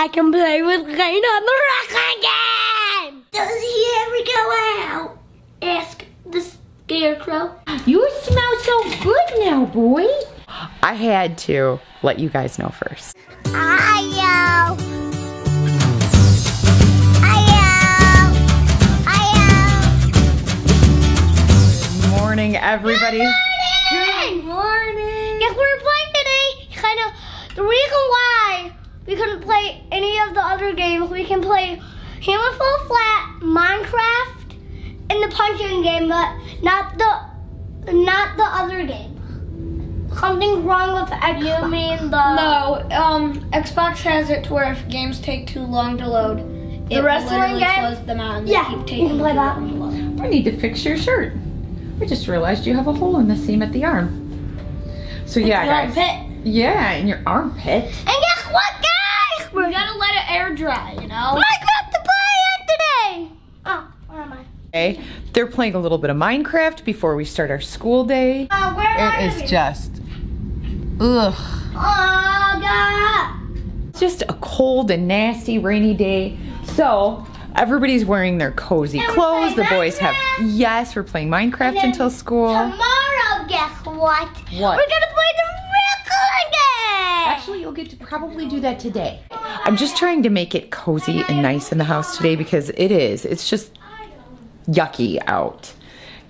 I can play with Zane on the rock again! Does he ever go out? Asked the scarecrow. You smell so good now, boy. I had to let you guys know first. Good morning, everybody. Good morning. Good morning. Yes, we're playing today. Kind of the reason why we couldn't play any of the other games. We can play Human Fall Flat, Minecraft, and the punching game, but not the other game. Something's wrong with Xbox. You mean the... No, Xbox has it to where if games take too long to load, it literally slows them out and they keep taking too long to load. We need to fix your shirt. We just realized you have a hole in the seam at the arm. So yeah, guys. Your armpit. Yeah, in your armpit. And guess what, guys? We're gonna let it air dry, you know? Minecraft to play today! Oh, where am I? Okay, they're playing a little bit of Minecraft before we start our school day. Where are you? Ugh. Oh, God. It's just a cold and nasty rainy day. So everybody's wearing their cozy clothes. The boys have, yes, we're playing Minecraft until school. Tomorrow, guess what? What? We're going to play the real game. Actually, you'll get to probably do that today. I'm just trying to make it cozy and nice in the house today because it is. It's just yucky out.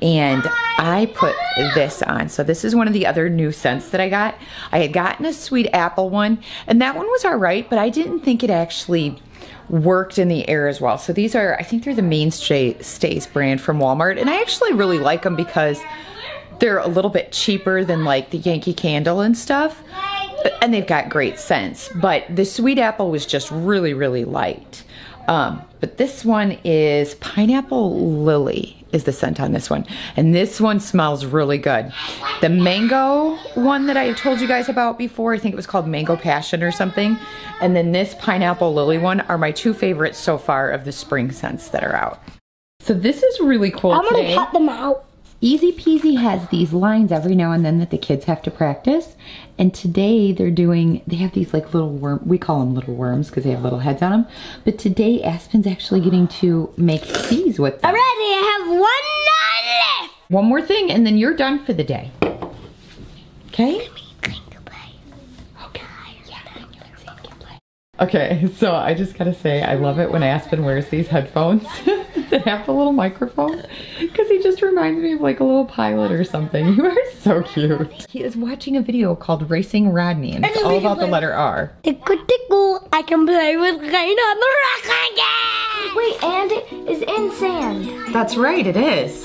And I put this on. So this is one of the other new scents that I got. I had gotten a sweet apple one, and that one was all right, but I didn't think it actually worked in the air as well. So these are, I think they're the Mainstays brand from Walmart, and I actually really like them because they're a little bit cheaper than like the Yankee Candle and stuff, and they've got great scents. But the sweet apple was just really, really light. But this one is Pineapple Lily is the scent on this one. And this one smells really good. The mango one that I told you guys about before, I think it was called Mango Passion or something. And then this Pineapple Lily one are my two favorites so far of the spring scents that are out. So this is really cool. I'm gonna cut them out. Easy Peasy has these lines every now and then that the kids have to practice. And today they're doing, they have these like little worm, we call them little worms because they have little heads on them. But today Aspen's actually getting to make these with them. Alrighty, I have 1 night left. One more thing and then you're done for the day. Okay? Okay, so I just gotta say I love it when Aspen wears these headphones. That have the little microphone because he just reminds me of like a little pilot or something. You are so cute. He is watching a video called Racing Rodney and it's all about the letter R. Tickle tickle, I can play with Zane on the rock again. Wait, and it is in sand. That's right, it is.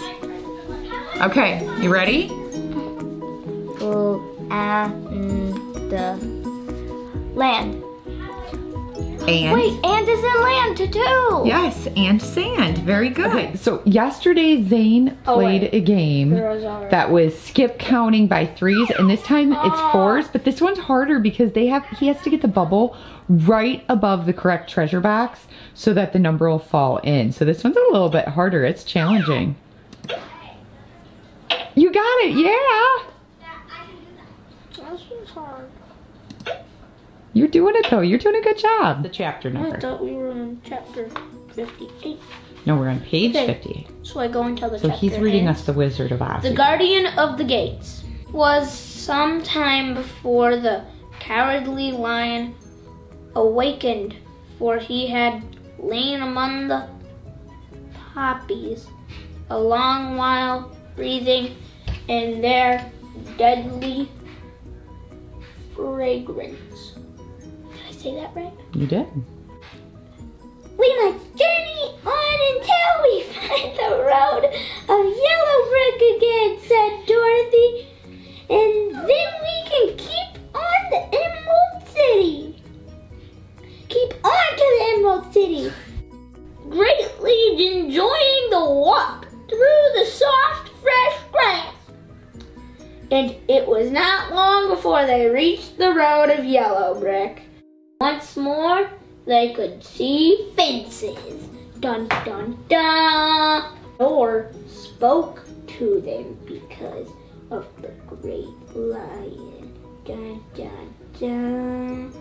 Okay, you ready? And land. And wait, and is in land too. Yes, and sand. Very good. Okay, so yesterday Zane played a game that was skip counting by 3s, and this time it's 4s, but this one's harder because he has to get the bubble right above the correct treasure box so that the number will fall in. So this one's a little bit harder. It's challenging. You got it, yeah. I can do that. This one's hard. You're doing it though. You're doing a good job. The chapter number. I thought we were on chapter 58. No, we're on page 58. So I go until the chapter. So he's reading us The Wizard of Oz. The Guardian of the Gates was sometime before the cowardly lion awakened, for he had lain among the poppies a long while, breathing in their deadly fragrance. Say that right? You did. We must journey on until we find the road of yellow brick again, said Dorothy, and then we can keep on to the Emerald City. Greatly enjoying the walk through the soft, fresh grass. And it was not long before they reached the road of yellow brick. Once more, they could see fences. Dun, dun, dun. Thor spoke to them because of the great lion. Dun, dun, dun.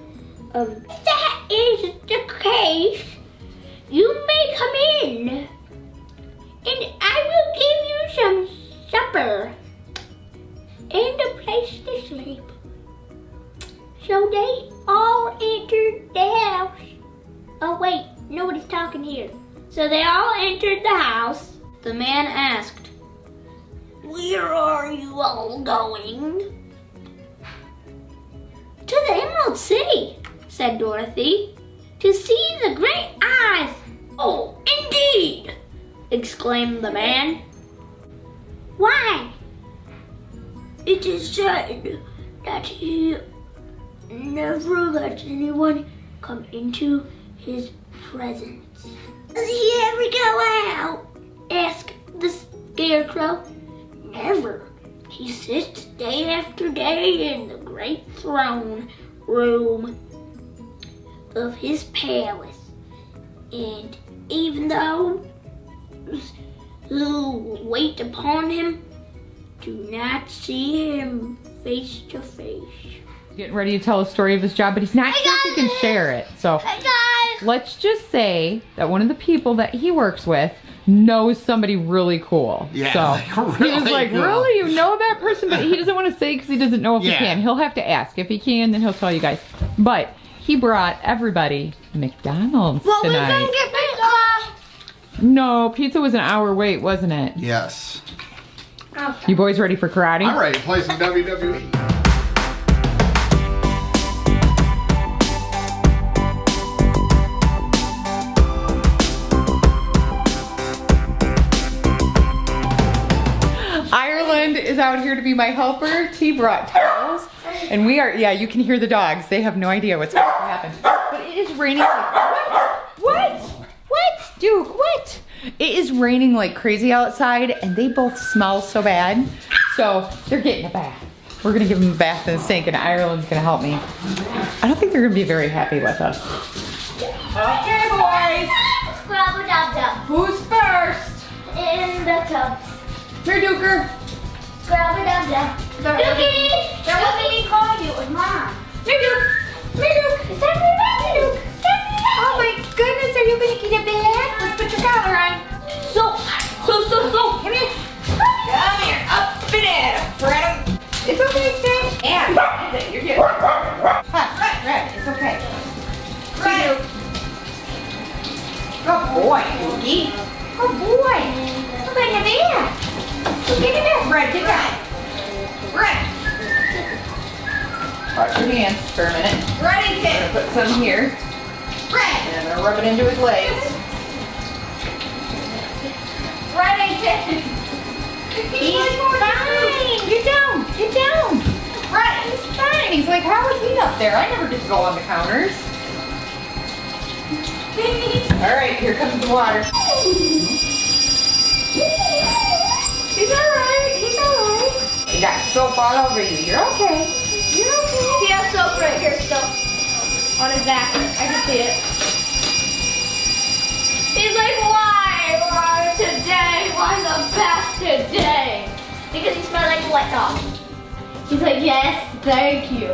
Of that is the case, you may come in and I will give you some supper and a place to sleep. So they all entered the house. Oh wait, nobody's talking here. So they all entered the house. The man asked, "Where are you all going?" "To the Emerald City," said Dorothy, "to see the Great Oz." "Oh, indeed!" exclaimed the man. "Why?" "It is said that he never lets anyone come into his presence." "Does he ever go out?" asked the Scarecrow. "Never. He sits day after day in the great throne room of his palace, and even those who wait upon him do not see him face to face." Getting ready to tell a story of his job, but he's not sure if he can share it. So let's just say that one of the people that he works with knows somebody really cool. Yeah, so like, really, he was like, cool. Really? You know that person? But he doesn't want to say because he doesn't know if he can. He'll have to ask. If he can, then he'll tell you guys. But he brought everybody McDonald's tonight. Well, we're gonna get pizza. No, pizza was an hour wait, wasn't it? Yes. Okay. You boys ready for karate? I'm ready to play some WWE. Is out here to be my helper. T brought towels and we are, you can hear the dogs. They have no idea what's going to happen. But it is raining like, what? Duke, what? It is raining like crazy outside and they both smell so bad. So they're getting a bath. We're gonna give them a bath in the sink and Ireland's gonna help me. I don't think they're gonna be very happy with us. Okay, boys. Scrub-a-dub-dub. Who's first? In the tub. Here, Duker. That wasn't me calling you, it was Mom. Duke! Oh my goodness, are you gonna get a bath? Let's put your collar on. So. Come here. Up and in. Right. It's okay, Stan. And you're good. Right, it's okay. Right. Good boy, Dookie. Good boy. Look at your bath. Get in there, Brett, get down. Brett. Watch your hands for a minute. Ready, kid. I'm going to put some here. Brett. And I'm going to rub it into his legs. Ready, kid. He's fine. Get down. Brett, he's fine. He's like, how was he up there? I never get to go on the counters. All right, here comes the water. He's alright, he's alright. You got soap all over you. You're okay. He has soap right here still. On his back. I can see it. He's like, why today? Why the bath today? Because he smells like wet dog. He's like, yes, thank you.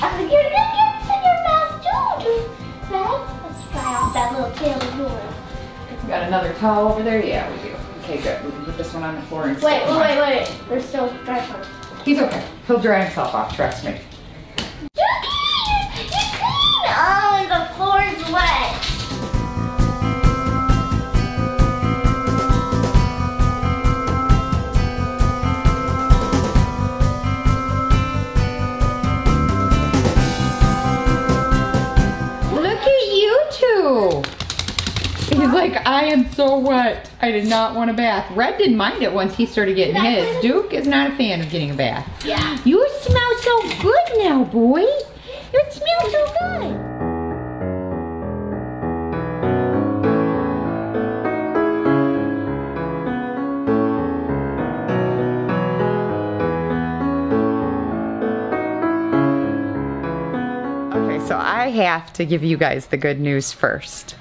I was like, you're gonna get this in your mouth too. Right? Let's try off that little tail of yours. Got another towel over there? Yeah, we do. Okay, good. We can put this one on the floor and wait. There's still dry parts. He's okay. He'll dry himself off, trust me. You're clean! Oh, the floor is wet. Look at you two! He's like, I am so wet. I did not want a bath. Red didn't mind it once he started getting his. Duke is not a fan of getting a bath. Yeah. You smell so good now, boy. You smell so good. Okay, so I have to give you guys the good news first.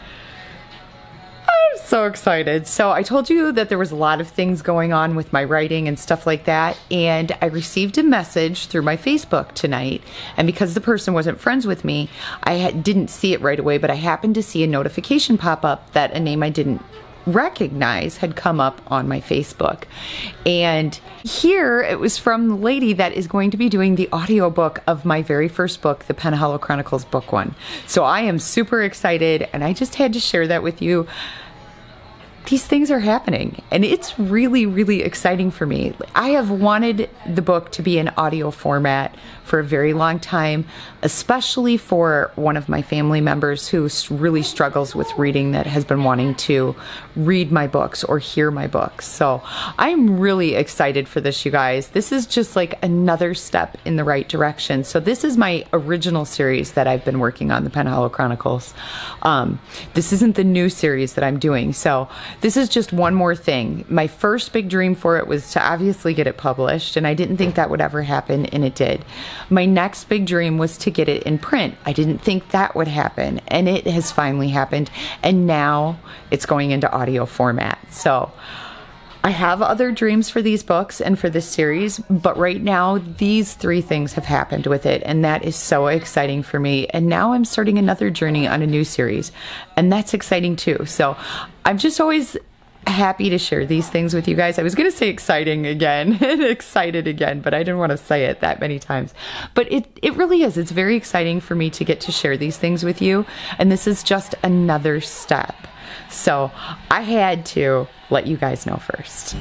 So excited. So I told you that there was a lot of things going on with my writing and stuff like that, and I received a message through my Facebook tonight, and because the person wasn't friends with me, I didn't see it right away, but I happened to see a notification pop up that a name I didn't recognize had come up on my Facebook. And here it was from the lady that is going to be doing the audiobook of my very first book, The Penhaligon Chronicles Book 1. So I am super excited, and I just had to share that with you. These things are happening, and it's really, really exciting for me. I have wanted the book to be in audio format for a very long time, especially for one of my family members who really struggles with reading, that has been wanting to read my books or hear my books. So I'm really excited for this, you guys. This is just like another step in the right direction. So this is my original series that I've been working on, The Penhaligon Chronicles. This isn't the new series that I'm doing. So this is just one more thing. My first big dream for it was to obviously get it published, and I didn't think that would ever happen, and it did. My next big dream was to get it in print. I didn't think that would happen, and it has finally happened, and now it's going into audio format. So I have other dreams for these books and for this series, but right now these three things have happened with it, and that is so exciting for me. And now I'm starting another journey on a new series, and that's exciting too. So I'm just always happy to share these things with you guys. I was going to say exciting again and excited again, but I didn't want to say it that many times. But it really is. It's very exciting for me to get to share these things with you, and this is just another step. So I had to let you guys know first.